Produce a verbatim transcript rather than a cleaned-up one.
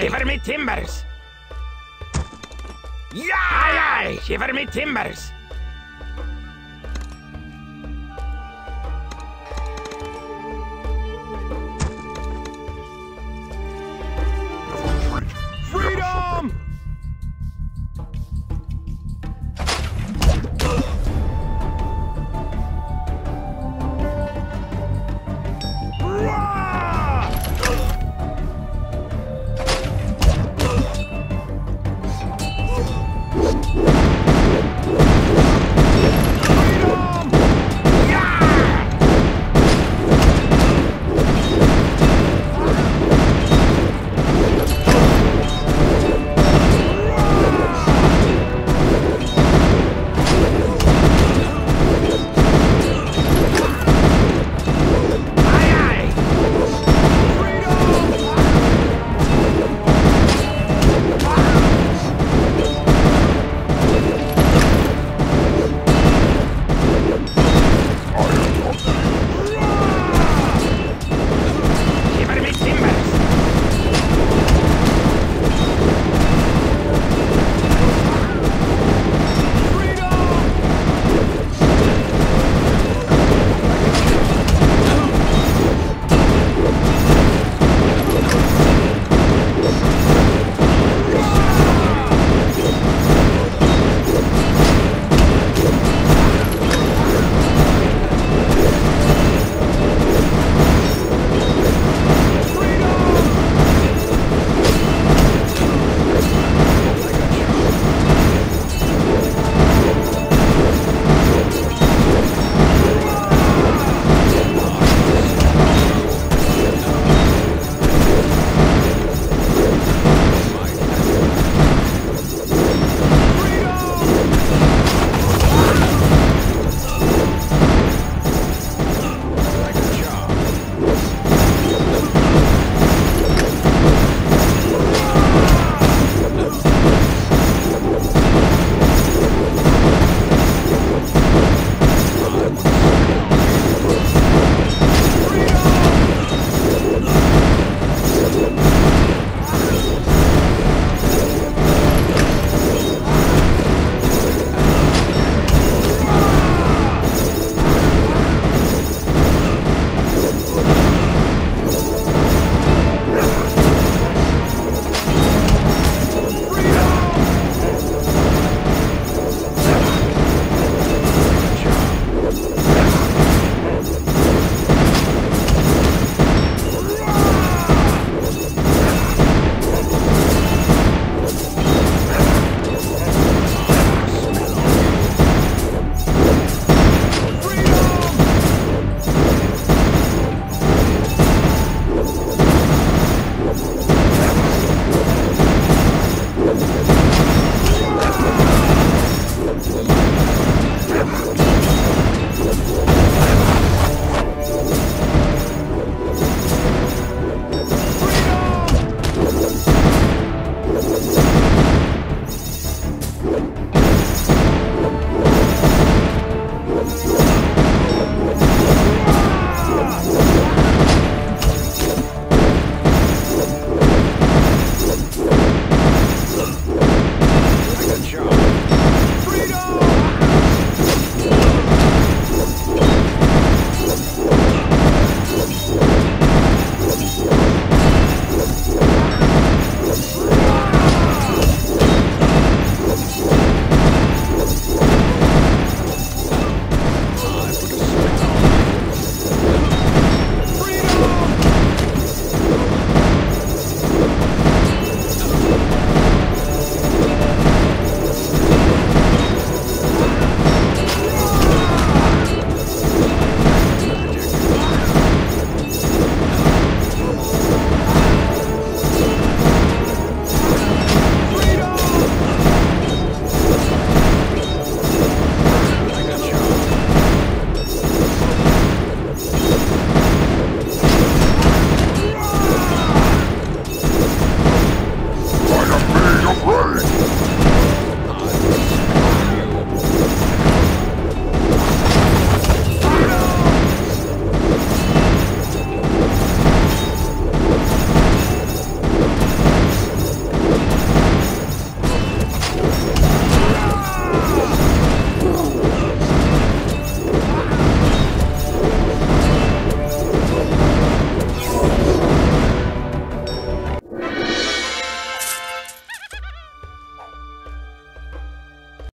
shiver me timbers! Yeah! Aye, aye, shiver me timbers!